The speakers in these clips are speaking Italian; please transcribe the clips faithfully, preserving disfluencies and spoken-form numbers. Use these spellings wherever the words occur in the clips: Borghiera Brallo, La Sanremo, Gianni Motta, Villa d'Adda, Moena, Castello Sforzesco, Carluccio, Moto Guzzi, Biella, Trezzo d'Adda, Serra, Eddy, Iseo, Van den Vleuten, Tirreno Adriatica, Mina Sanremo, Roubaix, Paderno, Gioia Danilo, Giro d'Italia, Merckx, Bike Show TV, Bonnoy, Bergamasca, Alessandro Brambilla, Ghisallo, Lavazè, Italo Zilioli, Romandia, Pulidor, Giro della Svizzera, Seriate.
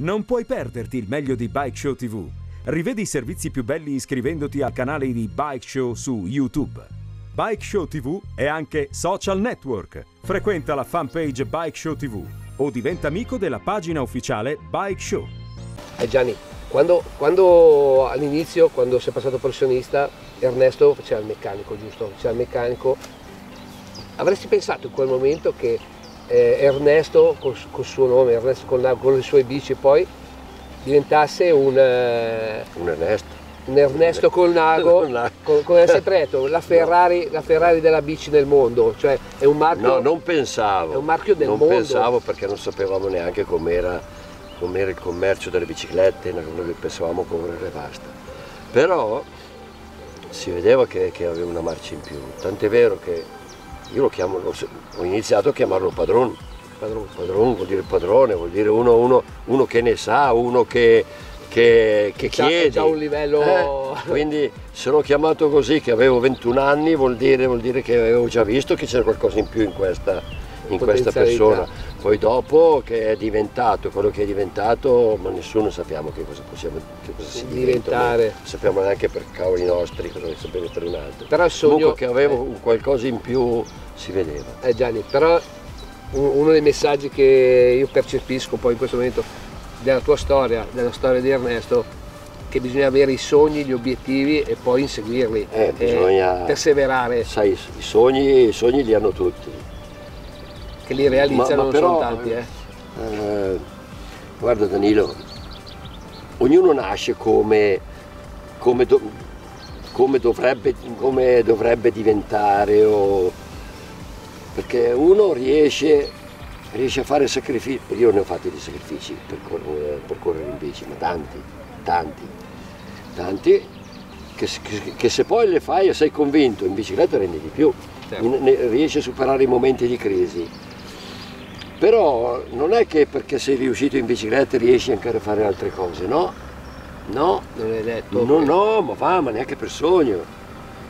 Non puoi perderti il meglio di Bike Show tivù. Rivedi i servizi più belli iscrivendoti al canale di Bike Show su YouTube. Bike Show tivù è anche social network. Frequenta la fanpage Bike Show tivù o diventa amico della pagina ufficiale Bike Show. E Gianni, quando, quando all'inizio, quando sei passato professionista, Ernesto faceva il meccanico, giusto? Faceva il meccanico. Avresti pensato in quel momento che eh, Ernesto, col, col suo nome, Ernesto Colnago, con le sue bici, poi diventasse un... Eh, un Ernesto. Un Ernesto Colnago, con, con essere preto, la Ferrari, no. La Ferrari della bici nel mondo, cioè è un marchio. No, non pensavo. È un marchio del non mondo. Non pensavo, perché non sapevamo neanche com'era, com'era il commercio delle biciclette, noi pensavamo correre e basta. Però si vedeva che, che aveva una marcia in più, tant'è vero che io lo chiamo, ho iniziato a chiamarlo padrone. Padrone, padrone vuol dire padrone, vuol dire uno, uno, uno che ne sa, uno che. che, che chiede un livello, eh? Quindi sono chiamato così, che avevo ventuno anni, vuol dire, vuol dire che avevo già visto che c'era qualcosa in più in questa, in questa persona. Poi dopo che è diventato quello che è diventato, ma nessuno sappiamo che cosa possiamo che cosa si diventare diventa, sappiamo neanche per cavoli nostri cosa ne sapeva per un altro, però il sogno comunque che avevo eh. un qualcosa in più si vedeva. Eh Gianni, però uno dei messaggi che io percepisco poi in questo momento della tua storia, della storia di Ernesto, che bisogna avere i sogni, gli obiettivi e poi inseguirli, eh, e bisogna perseverare. Sai, i sogni, i sogni li hanno tutti. Che li realizzano, ma, ma però, non sono tanti. Eh. Eh, guarda Danilo, ognuno nasce come, come, do, come, dovrebbe, come dovrebbe diventare, o, perché uno riesce... riesce a fare sacrifici, io ne ho fatti di sacrifici per, correre, per correre in bici, ma tanti, tanti, tanti, che, che, che se poi le fai e sei convinto, in bicicletta rendi di più, certo. in, ne, riesci a superare i momenti di crisi, però non è che perché sei riuscito in bicicletta riesci anche a fare altre cose, no, no, non è detto, no, no, ma va, ma neanche per sogno.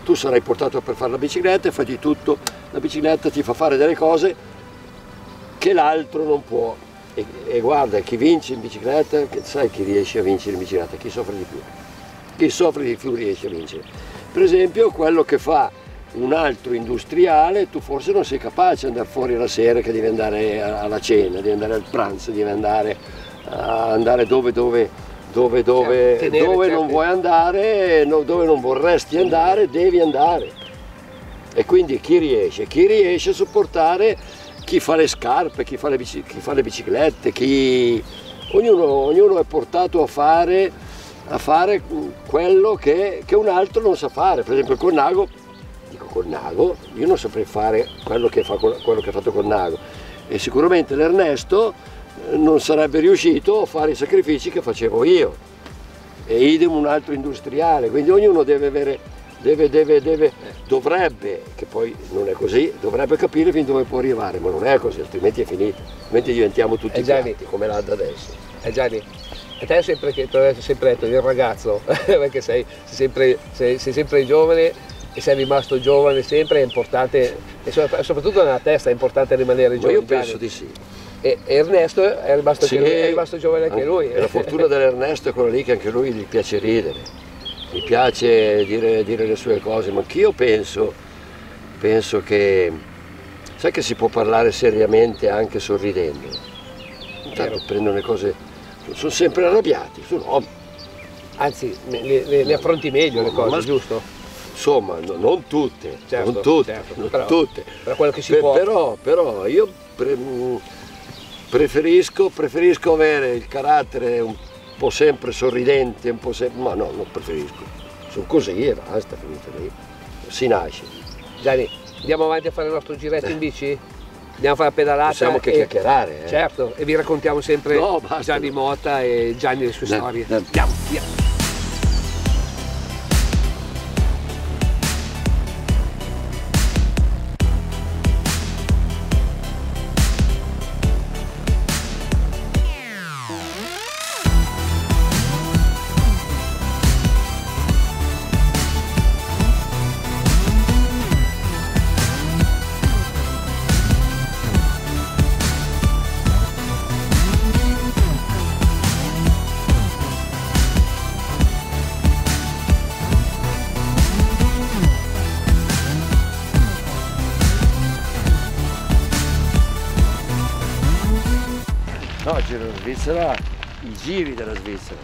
Tu sarai portato per fare la bicicletta e fai di tutto, la bicicletta ti fa fare delle cose che l'altro non può, e, e guarda, chi vince in bicicletta, sai chi riesce a vincere in bicicletta, chi soffre di più, chi soffre di più riesce a vincere. Per esempio quello che fa un altro industriale, tu forse non sei capace di andare fuori la sera, che devi andare alla cena, devi andare al pranzo, devi andare, a andare dove, dove, dove, dove, certo, tenere, dove certo. non vuoi andare, dove non vorresti andare, devi andare. E quindi chi riesce? Chi riesce a sopportare chi fa le scarpe, chi fa le, bici, chi fa le biciclette, chi... Ognuno, ognuno è portato a fare, a fare quello che, che un altro non sa fare. Per esempio Colnago, dico Colnago, io non saprei fare quello che, fa, quello che ha fatto Colnago, e sicuramente l'Ernesto non sarebbe riuscito a fare i sacrifici che facevo io, e idem un altro industriale. Quindi ognuno deve avere... Deve, deve, deve, dovrebbe, che poi non è così, dovrebbe capire fin dove può arrivare, ma non è così, altrimenti è finito, altrimenti diventiamo tutti piatti come l'Adda adesso. Eh Gianni, e te sempre che sempre detto, il ragazzo, perché sei, sei, sempre, sei, sei sempre giovane e sei rimasto giovane sempre, è importante, e soprattutto nella testa è importante rimanere giovane. Ma io penso Gianni. di sì. E Ernesto è rimasto, sì, anche, è rimasto giovane anche lui. La fortuna dell'Ernesto è quella lì, che anche lui gli piace ridere. Mi piace dire, dire le sue cose, ma anch'io penso, penso che, sai che si può parlare seriamente anche sorridendo. Intanto prendono le cose, sono sempre arrabbiati, sono... Anzi, le, le, le affronti meglio le cose, ma, giusto? Insomma, no, non tutte, certo, non tutte, certo, non però, tutte. Però quello che si per, può... Però, però io pre, preferisco, preferisco avere il carattere un po'... un po' sempre sorridente, un po' sempre... ma no, non preferisco, sono così e basta, finita lì, si nasce. Gianni, andiamo avanti a fare il nostro giretto eh. in bici? Andiamo a fare la pedalata? Possiamo che e... chiacchierare. Eh. Certo, e vi raccontiamo sempre no, Gianni Motta e Gianni le sue no, storie. No. Andiamo, via! No, il Giro della Svizzera, i giri della Svizzera.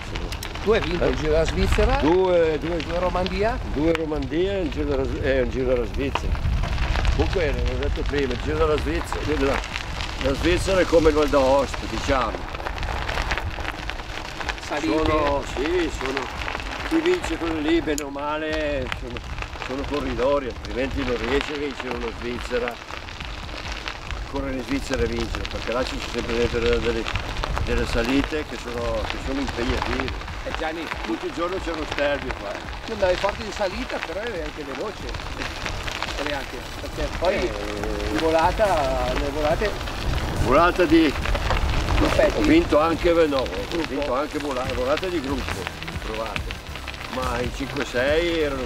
Tu hai vinto eh? il Giro della Svizzera? Due, due, due Romandia? Due Romandia e il Giro della, eh, il Giro della Svizzera. Comunque, l'ho detto prima, il Giro della Svizzera, la, la Svizzera è come il Val d'Aosta, diciamo. Sono, sì, sono, chi vince quello lì, bene o male, sono, sono corridori, altrimenti non riesce a vincere uno Svizzera. Correre in Svizzera e vincere, perché là ci sono sempre dentro delle, delle, delle salite che sono, che sono impegnative. E Gianni, tutto il giorno c'è uno sterbio qua. Tu andavi forte in salita, però eri anche veloce. Eri anche, perché poi eh, in volata, le volate... Volata di... Ho vinto anche no, ho vinto anche volate di gruppo, provate, ma in cinque sei erano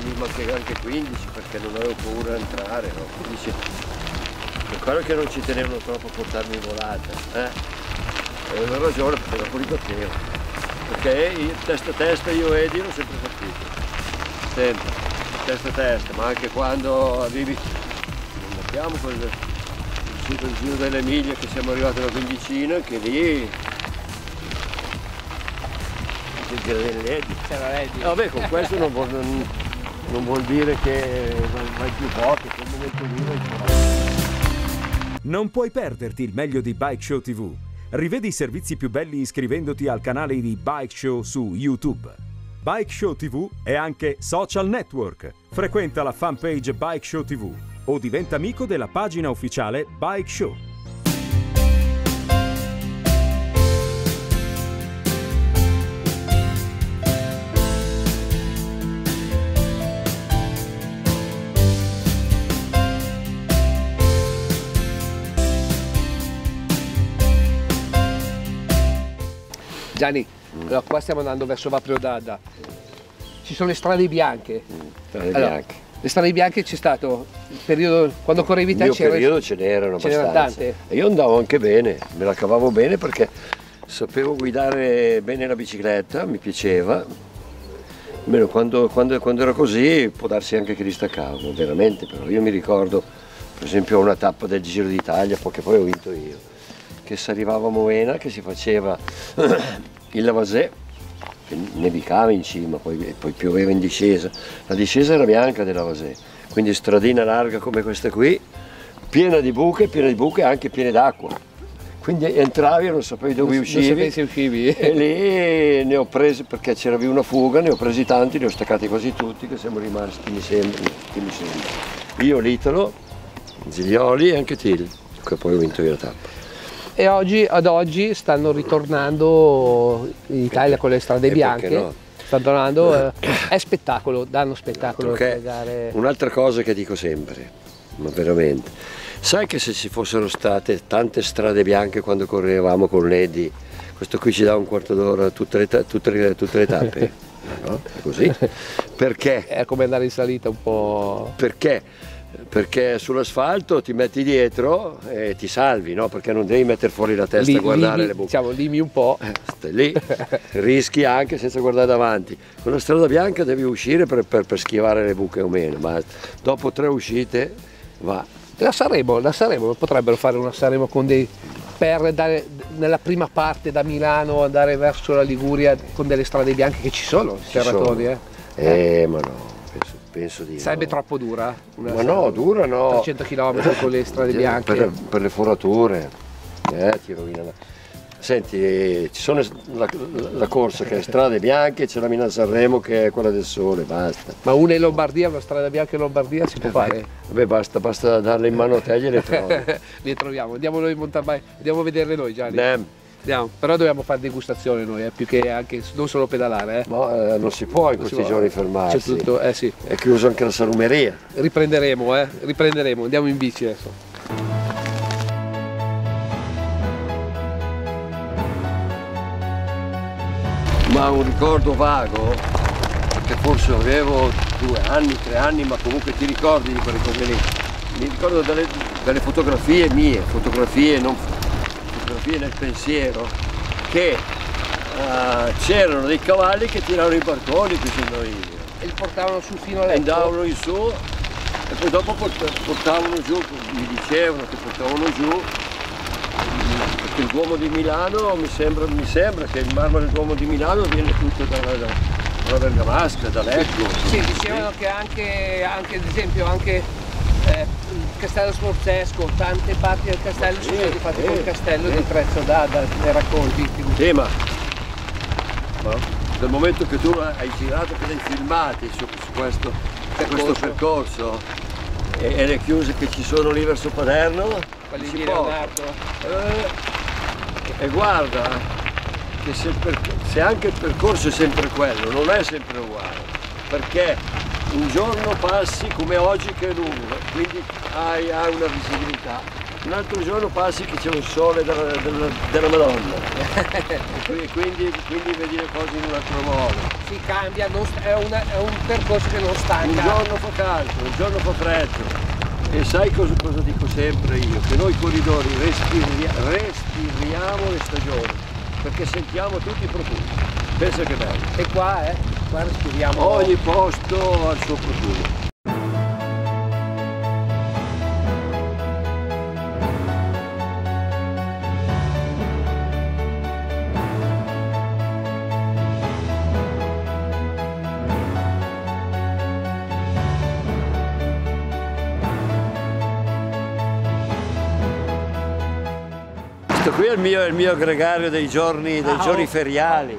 anche quindici perché non avevo paura di entrare, no? quindici. Per quello che non ci tenevano troppo a portarmi in volata, eh? Avevo ragione perché dopo li battevo, perché io, testa a testa io e Eddy l'ho sempre partito, sempre, testa a testa, ma anche quando arrivi, non abbiamo quel... il giro delle miglia che siamo arrivati alla quindicina, che lì c'era l'Eddy. C'era l'Eddy. Vabbè, con questo non vuol, non, non vuol dire che vai più forte, quel momento lì vai più forte. Non puoi perderti il meglio di Bike Show tivù. Rivedi i servizi più belli iscrivendoti al canale di Bike Show su YouTube. Bike Show tivù è anche social network. Frequenta la fanpage Bike Show tivù o diventa amico della pagina ufficiale Bike Show. Gianni, allora qua stiamo andando verso Vaprio d'Adda. Ci sono le strade bianche. Mm, strade allora, bianche. Le strade bianche c'è stato il periodo, quando correvi te c'era? Nel periodo ce n'erano abbastanza. E io andavo anche bene, me la cavavo bene perché sapevo guidare bene la bicicletta, mi piaceva. Almeno quando, quando, quando era così può darsi anche che distaccavo, veramente. Però io mi ricordo per esempio una tappa del Giro d'Italia, che poi ho vinto io, che si arrivava a Moena, che si faceva il Lavazè, nevicava in cima, poi, poi pioveva in discesa, la discesa era bianca della Lavazè, quindi stradina larga come questa qui, piena di buche, piena di buche e anche piena d'acqua, quindi entravi e non sapevi dove non, uscivi, non sapevi se uscivi, e lì ne ho presi, perché c'era una fuga, ne ho presi tanti, ne ho staccati quasi tutti, che siamo rimasti, mi sembra, che mi sembra. Io, l'Italo, Zilioli e anche Till, che poi ho vinto io la tappa. E oggi, ad oggi stanno ritornando in Italia con le strade bianche, no? Stanno tornando, è spettacolo, danno spettacolo. Un'altra cosa che dico sempre, ma veramente, sai che se ci fossero state tante strade bianche quando correvamo con Eddy, questo qui ci dà un quarto d'ora tutte le, tutte le, tutte le tappe, no? È così? Perché? È come andare in salita un po'... Perché? Perché sull'asfalto ti metti dietro e ti salvi, no? Perché non devi mettere fuori la testa lì, a guardare lì, le buche. Diciamo, limi un po'. Stai lì, rischi anche senza guardare davanti. Con la strada bianca devi uscire per, per, per schivare le buche o meno, ma dopo tre uscite va. La Sanremo, la Sanremo, potrebbero fare una Sanremo con dei... per dare, nella prima parte da Milano andare verso la Liguria con delle strade bianche che ci sono, i serratori, eh. Eh, ma no. Penso di sarebbe no. troppo dura? Una ma no, dura no. trecento chilometri con le strade bianche. Per, per le forature, eh, ti rovina la... Senti, ci sono la, la, la corsa che è strade bianche, c'è la Mina Sanremo che è quella del sole, basta. Ma una in Lombardia, una strada bianca in Lombardia si può fare? Vabbè, basta, basta darle in mano a te e le trovi. Le troviamo, andiamo noi in mountain bike, andiamo a vederle noi, Gianni. Damn. Andiamo, però dobbiamo fare degustazione noi, eh, più che anche, non solo pedalare. Eh. No, eh, non si può in non questi giorni fermarsi. C'è tutto, eh sì. È chiuso anche la salumeria. Riprenderemo, eh, riprenderemo, andiamo in bici adesso. Ma un ricordo vago, che forse avevo due anni, tre anni, ma comunque ti ricordi di quelle cose lì. Mi ricordo delle, delle fotografie mie, fotografie non nel pensiero che uh, c'erano dei cavalli che tiravano i barconi qui sono io e li portavano su fino a letto, andavano in su e poi dopo portavano giù, mi dicevano che portavano giù il Duomo di Milano, mi sembra, mi sembra che il marmo del Duomo di Milano viene tutto dalla, dalla Bergamasca, da Lecco. Sì, dicevano che anche, anche ad esempio, anche eh, il Castello Sforzesco, tante parti del castello ma sono sì, state fatte eh, col castello eh. di Trezzo d'Adda, ne racconti. Sì, ma, ma dal momento che tu hai girato, che l'hai filmato su, su questo percorso, questo percorso e, e le chiuse che ci sono lì verso Paderno, quelli di Leonardo. Eh, e guarda che se, per, se anche il percorso è sempre quello, non è sempre uguale, perché un giorno passi come oggi che è lungo, quindi hai, hai una visibilità, un altro giorno passi che c'è un sole della, della, della Madonna e quindi, quindi vedi le cose in un altro modo. Si cambia, non, è, una, è un percorso che non stanca. Un giorno fa caldo, un giorno fa freddo. E sai cosa, cosa dico sempre io? Che noi corridori respiria, respiriamo le stagioni, perché sentiamo tutti i profumi. Pensa che bello. E qua, eh, qua respiriamo. Ogni posto ha il suo profumo. Qui è il mio, il mio gregario dei giorni, dei giorni feriali.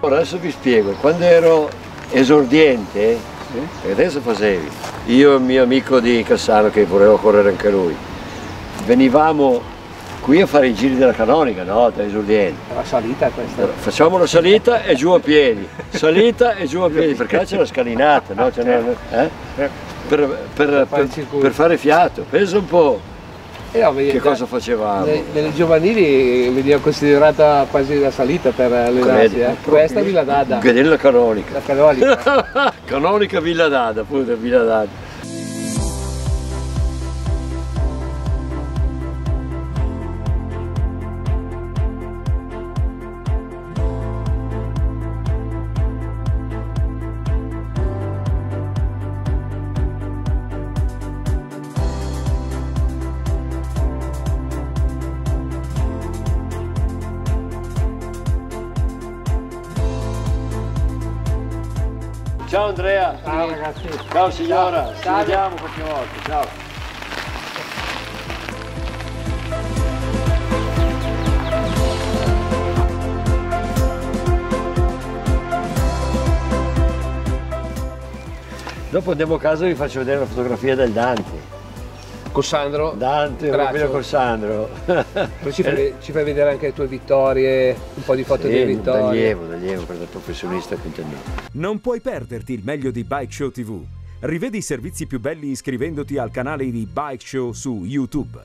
Ora adesso vi spiego, quando ero esordiente, e adesso facevi, io e il mio amico di Cassano, che voleva correre anche lui, venivamo qui a fare i giri della Canonica, no? Da esordienti. La salita questa. Facciamo la salita e giù a piedi, salita e giù a piedi, perché c'è la scalinata, no? Eh? Per, per, per, per, per fare fiato, pensa un po'. Eh no, che cosa facevamo? Nelle, nelle giovanili veniva considerata quasi la salita per allenarsi, eh? Questa è Villa d'Adda. Vedere la Canonica. La Canonica. Canonica Villa d'Adda, appunto Villa d'Adda. Ciao Andrea, ciao ragazzi, ciao signora, ci vediamo qualche volta, ciao. Dopo andiamo a casa e vi faccio vedere la fotografia del Dante. Con Sandro? Dante, proprio con Sandro. Poi ci, fai, ci fai vedere anche le tue vittorie, un po' di foto sì, di vittorie. D'allievo, d'allievo, per il professionista che intendiamo. Non puoi perderti il meglio di Bike Show tivù. Rivedi i servizi più belli iscrivendoti al canale di Bike Show su YouTube.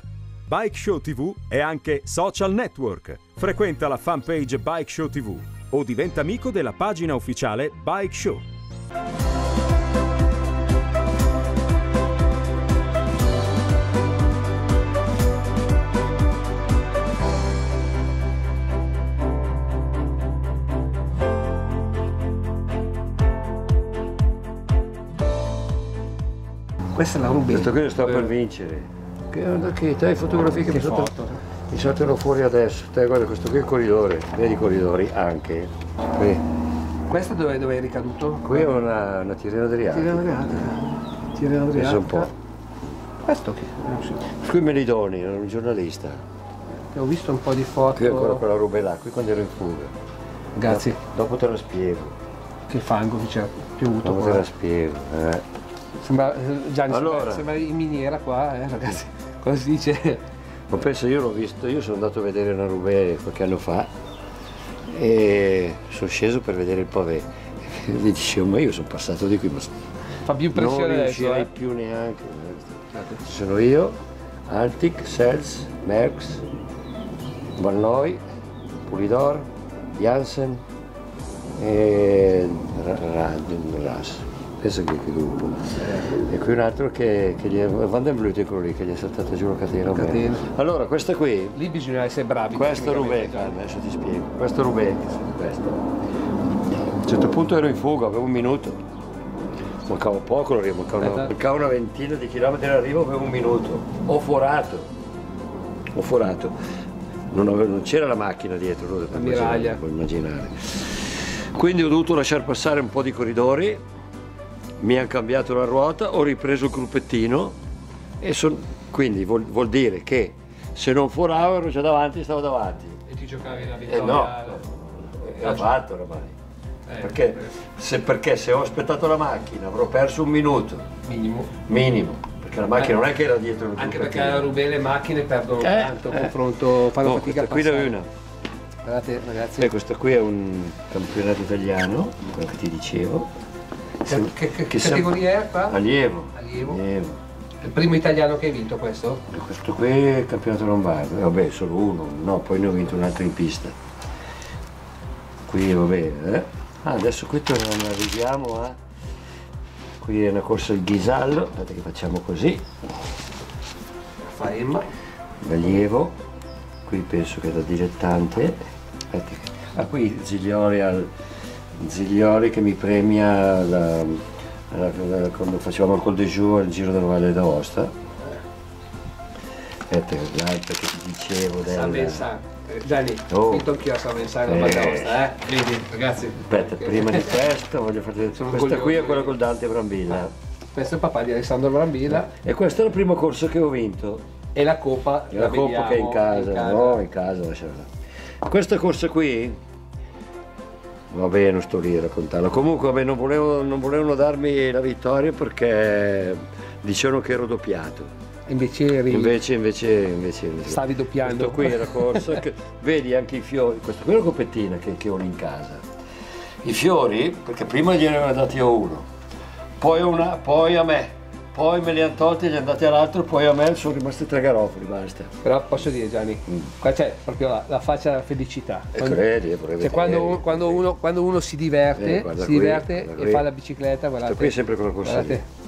Bike Show tivù è anche social network. Frequenta la fanpage Bike Show tivù o diventa amico della pagina ufficiale Bike Show. Questa è la Roubaix. Questo qui sto per vincere. Che te fotografie che, che mi, foto. Sono, mi saltano fuori adesso. Te guarda questo qui è il corridore. Vedi i corridori anche. Qui. Questa dove, dove è ricaduto? Qui è una, una Tirreno Adriatica. Tirreno Adriatica. Tirreno Adriatica. Un po'. Questo che? Qui me li doni, era un giornalista. Ho visto un po' di foto. Qui ancora quella Roubaix là, qui quando ero in fuga. Grazie. Do dopo te la spiego. Che fango che c'è piovuto. Dopo qua. Te la spiego. Eh. Sembra, Gianni, allora, sembra in miniera qua, eh, ragazzi, cosa si dice? Ma penso io l'ho visto, io sono andato a vedere una Roubaix qualche anno fa e sono sceso per vedere il pavé. E mi dicevo, ma io sono passato di qui, ma fa più pressione non riuscirei adesso, eh? Più neanche. Sono io, Antic, Sels, Merckx, Bonnoy, Pulidor, Jansen e Ras. pensa che, che dopo. E qui un altro che, che gli è Van den Vleuten, quello lì che gli è saltata giù la catena. catena. Allora questa qui. Lì bisogna essere bravi. Questo è Roubaix, già. Adesso ti spiego. Questo è Roubaix, questo. A un certo punto ero in fuga, avevo un minuto. Mancava poco, mancava una, mancava una ventina di chilometri all'arrivo, avevo un minuto. Ho forato, ho forato. Non, non c'era la macchina dietro, lo devo immaginare, puoi immaginare. Quindi ho dovuto lasciar passare un po' di corridori, mi hanno cambiato la ruota, ho ripreso il gruppettino e son, quindi vuol, vuol dire che se non foravo ero già davanti, stavo davanti. E ti giocavi la vittoria? Eh no, era fatto ormai. Perché se, perché se ho aspettato la macchina avrò perso un minuto minimo, minimo perché la macchina eh, non è che era dietro il anche perché a Roubaix le macchine perdono eh, tanto eh. confronto fanno no, fatica a passare. Qui ne ho una. Guardate ragazzi, eh, questo qui è un campionato italiano, quello che ti dicevo. Che, che, che, che categoria è qua? Allievo. Allievo. Allievo. Il primo italiano che hai vinto questo? Questo qui è il campionato lombardo, eh, vabbè solo uno, no, poi ne ho vinto un altro in pista qui, vabbè eh. Ah, adesso qui torniamo, arriviamo a... Qui è una corsa al Ghisallo, guardate che facciamo così. Faremo. D'allievo, qui penso che da dilettante. Ah, qui Zilioli, al... Zilioli che mi premia la... La... La... quando facevamo il Col de Jour al Giro della Valle d'Aosta. Aspetta, l'altro che ti dicevo... Della... Gianni, ho vinto anch'io a San Vincenzio alla Val d'Aosta, eh? Vedi, ragazzi. Aspetta, okay. Prima di questo voglio farti vedere. Questa coglione. Qui è quella col Dante Brambilla. Ah, questo è il papà di Alessandro Brambilla. E questo è il primo corso che ho vinto. E la coppa. E la, la coppa vediamo, che è in casa, in casa. No, in casa lasciala. Questa corsa qui, vabbè, non sto lì a raccontarla. Comunque, vabbè, non volevano, non volevano darmi la vittoria perché dicevano che ero doppiato. Invece, eri... invece, invece, invece, invece, stavi doppiando. Questo qui era corsa, che, vedi anche i fiori, questa qui è una coppettina che, che ho lì in casa. I fiori, perché prima gli erano dati a uno, poi, una, poi a me, poi me li hanno tolti, gli hanno dati all'altro, poi a me sono rimasti tre garofoli, basta. Però posso dire Gianni, mm. qua c'è proprio la, la faccia della felicità. Quando, credi, cioè quando, quando, uno, quando uno si diverte, eh, si qui, diverte e qui. fa la bicicletta, guardate. Questo qui è sempre quella corsa.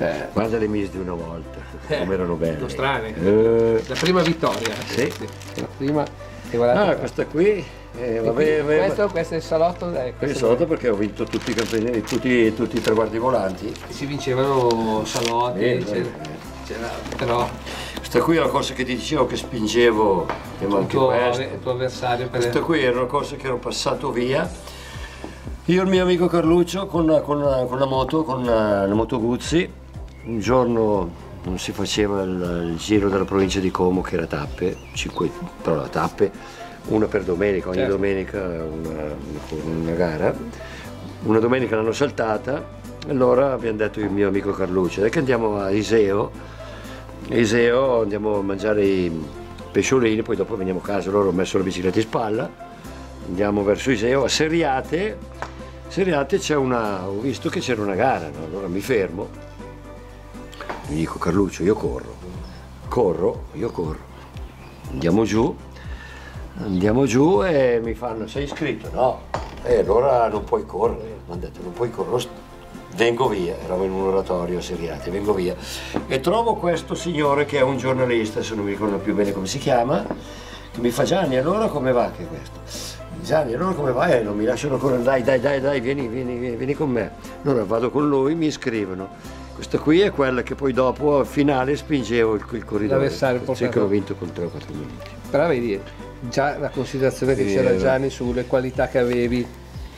Eh, guarda le Miss di una volta, eh, come erano belle. Strane. Eh. La prima vittoria. Sì. sì. La prima. E guardate. No, questa qui. Eh, vabbè, vabbè. Questo, questo è il salotto. Eh, questo è il salotto perché ho vinto tutti i campionati, tutti, tutti i traguardi volanti. E si vincevano salotti. Eh, c'era, però. Questa qui è la corsa che ti dicevo che spingevo. E il tuo, tuo avversario. Per questa qui era una corsa che ero passato via. Io e il mio amico Carluccio con, con, con la moto, con la, la moto Guzzi. Un giorno non si faceva il, il giro della provincia di Como che era tappe, cinque, però la tappe, una per domenica, ogni certo. domenica una, una gara. Una domenica l'hanno saltata, allora abbiamo detto il mio amico Carluccio, dai che andiamo a Iseo, Iseo andiamo a mangiare i pesciolini, poi dopo veniamo a casa, loro allora ho messo la bicicletta in spalla, andiamo verso Iseo, a Seriate, Seriate c'è una, ho visto che c'era una gara, no? Allora mi fermo. Mi dico Carluccio, io corro, corro, io corro, andiamo giù, andiamo giù e mi fanno, sei iscritto? No, e allora non puoi correre, mi hanno detto non puoi correre, vengo via, eravamo in un oratorio a Seriate, vengo via e trovo questo signore che è un giornalista, se non mi ricordo più bene come si chiama, che mi fa Gianni, allora come va che questo? Gianni, allora come vai? Eh, non mi lasciano correre, dai, dai, dai, dai, vieni, vieni, vieni con me. Allora vado con lui, mi iscrivono. Questa qui è quella che poi dopo al finale spingevo il, il corridoio, cioè che ho vinto con tre o quattro minuti. Però vedi, già la considerazione che c'era Gianni sulle qualità che avevi,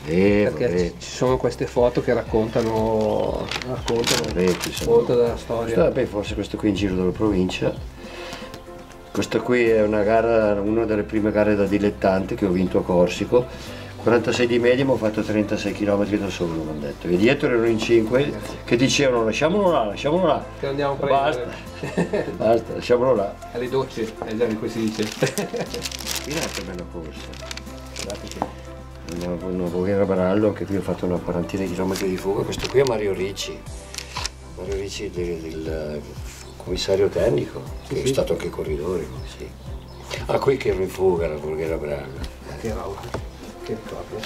eh, perché vabbè. Ci sono queste foto che raccontano, raccontano vabbè, molto della storia. Vabbè, forse questo qui in giro della provincia, questa qui è una gara, una delle prime gare da dilettante che ho vinto a Corsico. quarantasei di media, ma ho fatto trentasei chilometri da solo, mi hanno detto. E dietro erano in cinque che dicevano lasciamolo là, lasciamolo là. Che andiamo a prendere. Basta, basta, lasciamolo là. Alle docce, è già di cui si dice. Guardate che bella corsa. Guardate che... Una, una Borghiera Brallo, anche qui ho fatto una quarantina di chilometri di fuga. Questo qui è Mario Ricci. Mario Ricci del, del commissario tecnico, che sì. è stato anche corridore, come sì. Ah, qui che ero in fuga, la Borghiera Brallo. Che roba. Che proprio.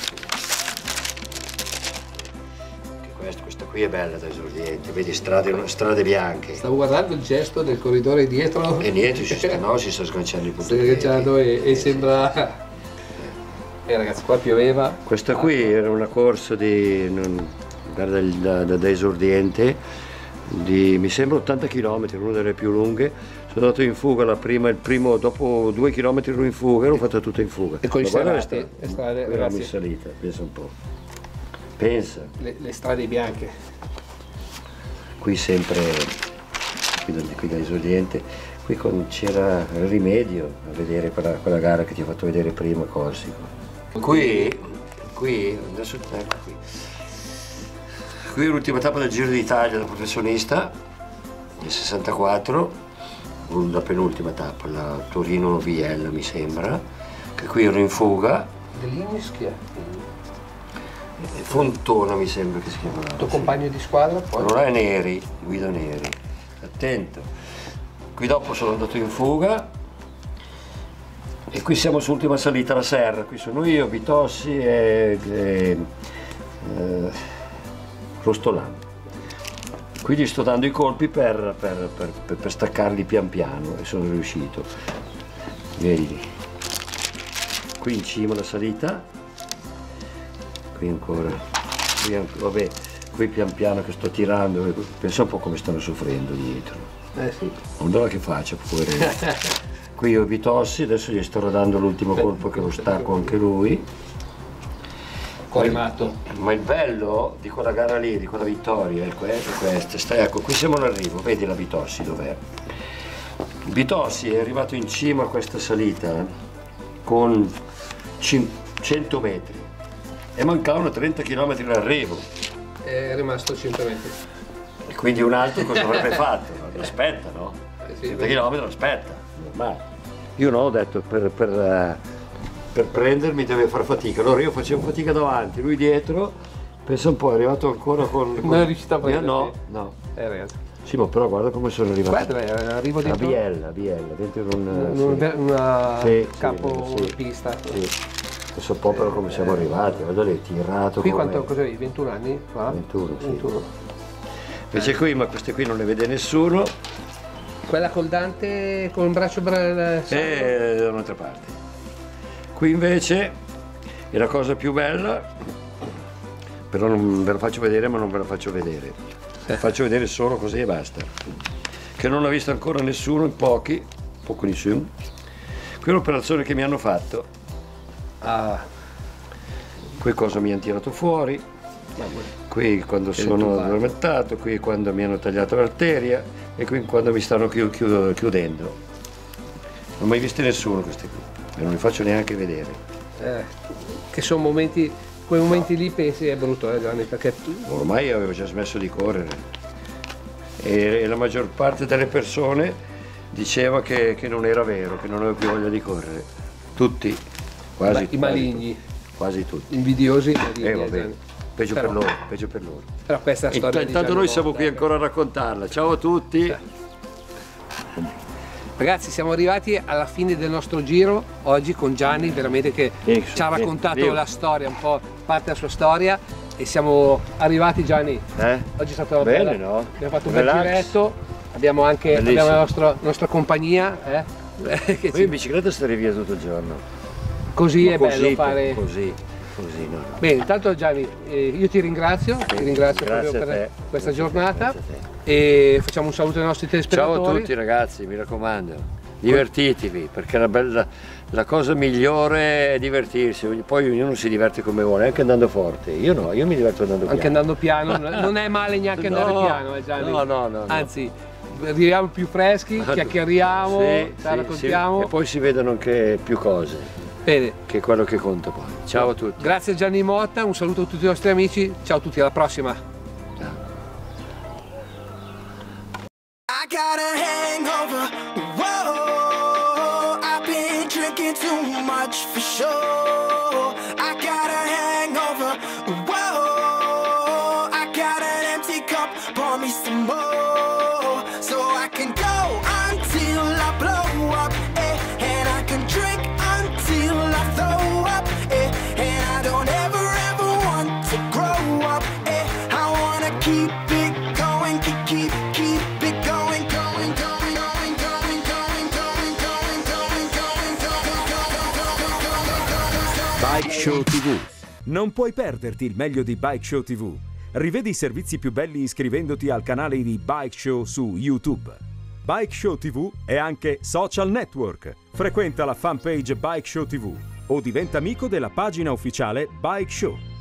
Questa, questa qui è bella da esordiente, vedi strade, strade bianche. Stavo guardando il gesto del corridore dietro. E niente, ci sta, no, si sta sganciando i puntini. Si sta sganciando e, e sembra... E eh, ragazzi, qua pioveva. Questa qui era una corsa di, non, da, da, da esordiente, di mi sembra ottanta chilometri, una delle più lunghe. Sono andato in fuga la prima, il primo, dopo due chilometri ero in fuga, l'ho fatta tutta in fuga. E con le strade, era in salita, pensa un po'. Pensa. Le, le strade bianche. Qui sempre, qui da, qui da esordiente, qui c'era il rimedio a vedere quella, quella gara che ti ho fatto vedere prima, Corsico. Qui, qui, adesso ecco qui. Qui è l'ultima tappa del Giro d'Italia da professionista, nel sessantaquattro, la penultima tappa, la Torino-Biella mi sembra, che qui ero in fuga. Dell'Ischia. Fontona mi sembra che si chiamava. Il tuo compagno di squadra poi? Allora è Neri, Guido Neri, attento. Qui dopo sono andato in fuga e qui siamo sull'ultima salita alla serra, qui sono io, Bitossi e... e eh, Rostolano. Qui gli sto dando i colpi per, per, per, per staccarli pian piano e sono riuscito. Vedi, qui in cima la salita, qui ancora, qui, vabbè, qui pian piano che sto tirando, pensa un po' come stanno soffrendo dietro. Eh sì. Guarda che faccia, poverino. Qui io Bitossi, adesso gli sto dando l'ultimo colpo che lo stacco anche lui. Ma il, ma il bello di quella gara lì, di quella vittoria, è questo, stai, ecco, qui siamo all'arrivo, vedi la Bitossi dov'è. Bitossi è arrivato in cima a questa salita con cento metri e mancavano trenta chilometri all'arrivo. È rimasto cento metri. E quindi un altro cosa avrebbe fatto? L'aspetta, no? trenta chilometri l'aspetta, normale. Io no, ho detto per... per per prendermi deve far fatica, allora io facevo fatica davanti, lui dietro, pensa un po', è arrivato ancora con... con... Non è riuscita a prendere? No, no. È vero. Sì, ma però guarda come sono arrivato. Guarda, arrivo dentro... A Biella, Biella, dentro un... un sì. Una sì, capo sì, pista. Sì. Adesso un po' però come siamo arrivati, guarda lì, tirato... Qui quanto, cos'hai, ventuno anni fa? ventuno, ventuno. Sì. Invece qui, ma queste qui non le vede nessuno. Quella col Dante, con il braccio... Bra... Eh, da un'altra parte. Qui invece è la cosa più bella, però non ve la faccio vedere, ma non ve la faccio vedere, la faccio vedere solo così e basta, che non l'ha vista ancora nessuno, in pochi, poco nessuno. Qui è l'operazione che mi hanno fatto, ah. Qui cosa mi hanno tirato fuori, qui quando sono addormentato, qui quando mi hanno tagliato l'arteria e qui quando mi stanno chiudendo. Non ho mai visto nessuno queste qui. E non li faccio neanche vedere. Eh, che sono momenti, quei momenti no. Lì pensi è brutto, eh Gianni, perché... Ormai avevo già smesso di correre e, e la maggior parte delle persone diceva che, che non era vero, che non avevo più voglia di correre. Tutti, quasi tutti. I maligni. Quasi tutti. Invidiosi. Eh, vabbè. Peggio per loro, peggio per loro. Però questa storia di Intanto noi siamo qui ancora a raccontarla. Ciao a tutti. Ragazzi, siamo arrivati alla fine del nostro giro oggi con Gianni, veramente che ci ha raccontato la storia, un po' parte della sua storia e siamo arrivati Gianni. Eh? Oggi è stato bello, no? Abbiamo fatto un bel giretto, abbiamo anche abbiamo la nostra, nostra compagnia. Eh? Poi in bicicletta stare via tutto il giorno. Così Ma è così, bello fare... Così. Così, no, no. Bene, intanto Gianni, eh, io ti ringrazio, sì, ti ringrazio proprio per te. questa grazie giornata e facciamo un saluto ai nostri telespettatori. Ciao a tutti ragazzi, mi raccomando, divertitevi perché la, bella, la cosa migliore è divertirsi, poi ognuno si diverte come vuole, anche andando forte, io no, io mi diverto andando anche piano. Anche andando piano, non è male neanche andare no, piano eh, Gianni, no, no, no, anzi arriviamo più freschi, chiacchieriamo, sì, sì, raccontiamo sì. E poi si vedono anche più cose. Bene. Che è quello che conta poi. Ciao a tutti. Grazie Gianni Motta, un saluto a tutti i nostri amici, ciao a tutti, alla prossima. I wanna Bike Show tivù. Non puoi perderti il meglio di Bike Show tivù. Rivedi i servizi più belli iscrivendoti al canale di Bike Show su YouTube. Bike Show tivù è anche social network. Frequenta la fanpage Bike Show tivù o diventa amico della pagina ufficiale Bike Show.